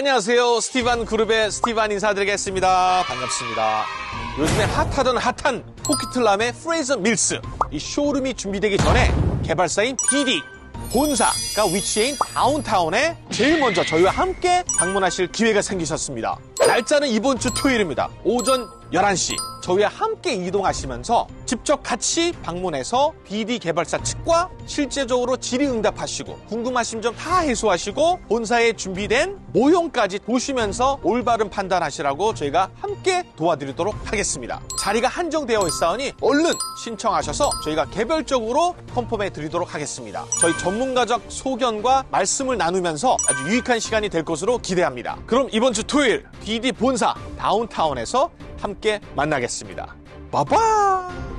안녕하세요. 스티반 그룹의 스티반 인사드리겠습니다. 반갑습니다. 요즘에 핫하던 핫한 포키틀남의 프레이저 밀스. 이 쇼룸이 준비되기 전에 개발사인 비디 본사가 위치해 있는 다운타운에 제일 먼저 저희와 함께 방문하실 기회가 생기셨습니다. 날짜는 이번 주 토요일입니다. 오전 11시. 저희와 함께 이동하시면서 직접 같이 방문해서 BD 개발사 측과 실제적으로 질의응답하시고 궁금하신 점 다 해소하시고 본사에 준비된 모형까지 보시면서 올바른 판단하시라고 저희가 함께 도와드리도록 하겠습니다. 자리가 한정되어 있사오니 얼른 신청하셔서 저희가 개별적으로 컨펌해 드리도록 하겠습니다. 저희 전문가적 소견과 말씀을 나누면서 아주 유익한 시간이 될 것으로 기대합니다. 그럼 이번 주 토요일 BD 본사 다운타운에서 함께 만나겠습니다. 바이바이.